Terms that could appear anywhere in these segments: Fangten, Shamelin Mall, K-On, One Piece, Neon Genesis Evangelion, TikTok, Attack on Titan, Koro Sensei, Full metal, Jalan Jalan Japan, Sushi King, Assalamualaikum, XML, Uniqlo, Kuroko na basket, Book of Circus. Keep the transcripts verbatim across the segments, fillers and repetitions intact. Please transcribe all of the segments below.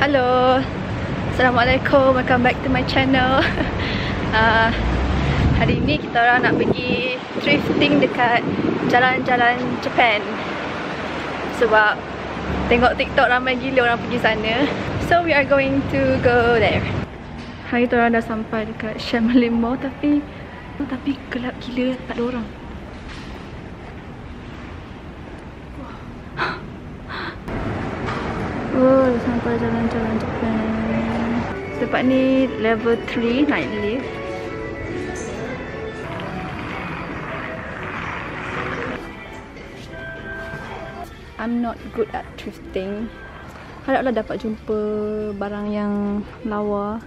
Hello, assalamualaikum. Welcome back to my channel. uh, Hari ni kita orang nak pergi thrifting dekat Jalan Jalan Japan. Sebab tengok TikTok ramai gila orang pergi sana. So we are going to go there. Hari tu orang dah sampai dekat Shamelin Mall, tapi Tapi gelap gila, tak ada orang. Oh, sampai Jalan-Jalan Japan. Tempat ni level three naik lift. I'm not good at thrifting. Haraplah dapat jumpa barang yang lawa.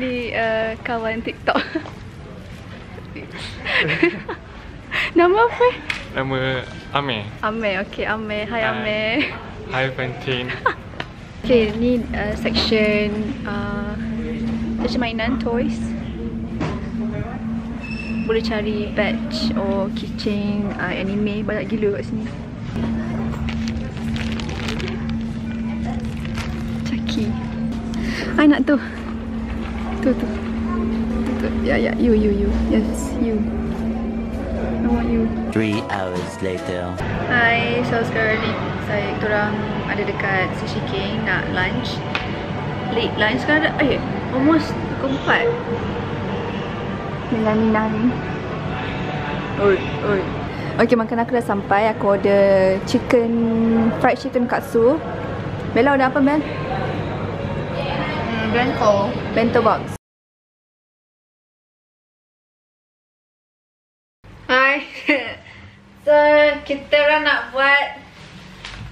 Ni uh, kawan TikTok. Nama apa? Nama Amir. Amir, okay Amir. Hi Amir. Hi Fangten. Okay, ni uh, section uh, section mainan, toys. Boleh cari patch or keychain, uh, anime. Banyak gila kat sini. Chucky. I nak tu. Tu, tu. Tu, yeah, yeah, you, you, you. Yes, you. I want you. Three hours later. Hi, so sekarang ni saya korang ada dekat Sushi King nak lunch. Late lunch sekarang dah, eh, almost pukul empat. Minang-minang ni. Oi, oi. Okay, makan aku dah sampai. Aku order chicken, fried chicken katsu. Bella order apa, Bel? Bento. Bento box. Hi. So, kita orang nak buat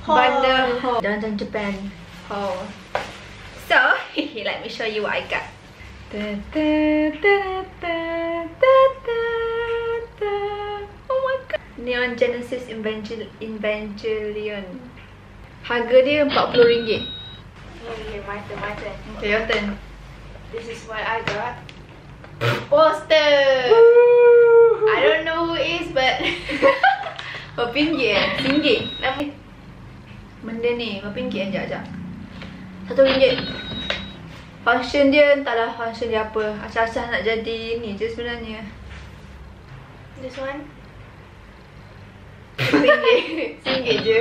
bundle haul. Jalan-jalan Japan haul. So, let me show you what I got. Oh my god. Neon Genesis Evangel Evangelion. Harga dia empat puluh ringgit. Okay, my turn, my turn. Okay, your turn. This is what I got. Poster! Woo! I don't know who it is, but... Berpinggit eh? Pinggit? Benda ni, berpinggit eh? Sekejap, sekejap. Satu ringgit. Function dia, entahlah function dia apa. Acah-acah nak jadi ni je sebenarnya. This one? Berpinggit. Singgit je.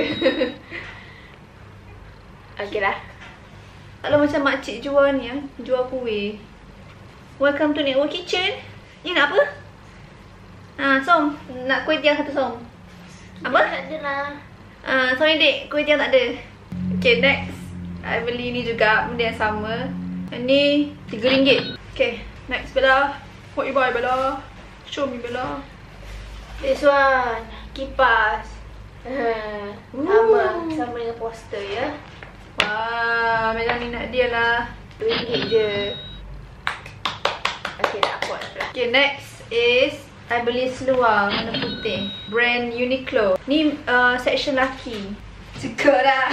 Okay lah. Kalau macam makcik jual ni, jual kuih. Welcome to Network Kitchen. Ni nak apa? Haa, som. Nak kuih tiang satu som. Apa? Tak ada lah. Haa, sorry dek. Kuih tiang tak ada. Okay, next. I beli ni juga. Benda yang sama. Ini tiga ringgit. Okay, next Bella. What you buy Bella? Show me Bella. This one. Kipas. Uh, sama. Sama dengan poster ya. Wah, memang ni nak dia lah. Ringgit je. Okay, tak kuat pula. Okay, next is I beli seluar warna putih, brand Uniqlo. Ni uh, section laki. Cukup dah.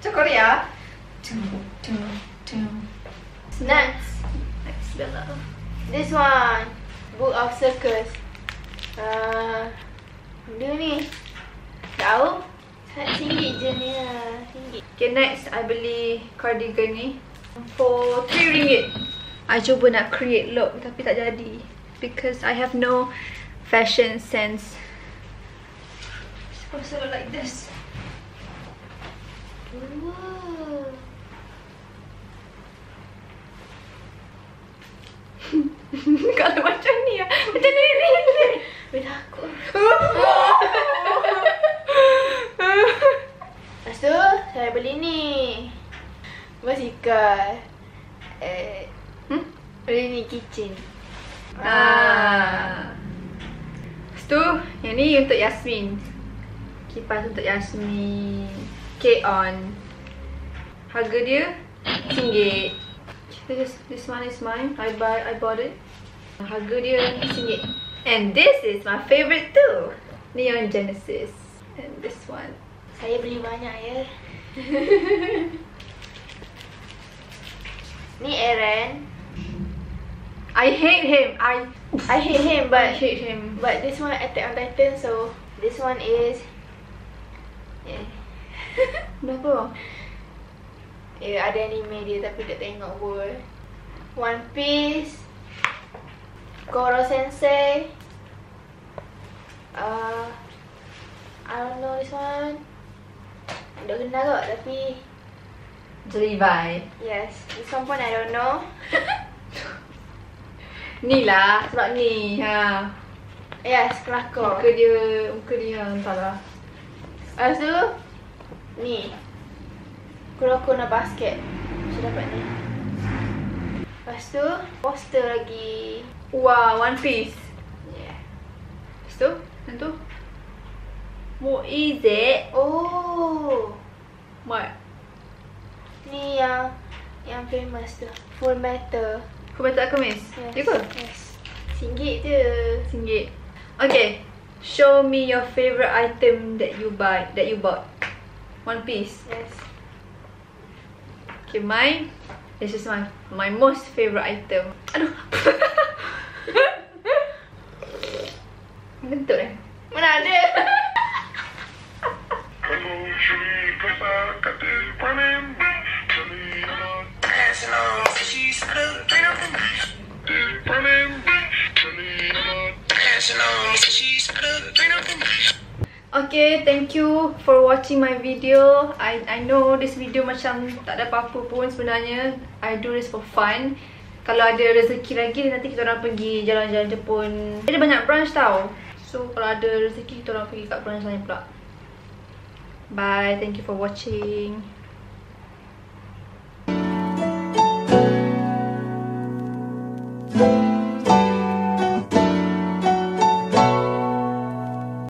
Cukup ya. Next. Next Bella. This one, Book of Circus. uh, Dia ni tahu? Singgit je ni lah. Singgit. Okay, next I beli cardigan ni for tiga ringgit. I cuba nak create look tapi tak jadi, because I have no fashion sense. It's supposed to look like this. Ooh. Kalau macam ni lah. Macam ni ni ni. Bila aku lepas tu, saya beli ni basikal. Eh, hmm? Beli ni kitchen. Haa ah. Lepas tu, yang ni untuk Yasmin. kipas untuk Yasmin. K-On. Harga dia RM satu. This, this one is mine. I buy, I bought it. Harga dia RM satu. And this is my favourite too. Neon Genesis. And this one. Saya beli banyak ya. Ni Aaron. I hate him. I I hate him, but I hate him. But this one Attack on Titan, so this one is. Yeah. Kenapa? Ya, ada anime dia tapi tak tengok pun. One Piece, Koro Sensei. Uh, I don't know this one. Tak kenal kot tapi. Levi. Yes, this one pun I don't know. Ni lah sebab ni ha. Yes, kelakor. Muka dia, muka dia entahlah. Lepas tu ni Kuroko na basket. Saya dapat ni. Lepas tu poster lagi. Wah, wow, One Piece. Yeah. Lepas tu, lepas tu What is it? Oh. What? Ni yang yang famous tu. Full metal. Kau baca kemis? Yes. Dia kot? Yes. Singgit je. Singgit. Okay. Show me your favourite item that you buy, that you bought. One Piece. Yes. Okay, mine. This is my my most favourite item. Aduh. Bentuk eh? Mana ada? Okay, thank you for watching my video. I I know this video macam tak ada apa-apa pun sebenarnya. I do this for fun. Kalau ada rezeki lagi nanti kita orang pergi jalan-jalan Jepun. Ada banyak branch tau. So kalau ada rezeki kita orang pergi kat branch lain pula. Bye, thank you for watching.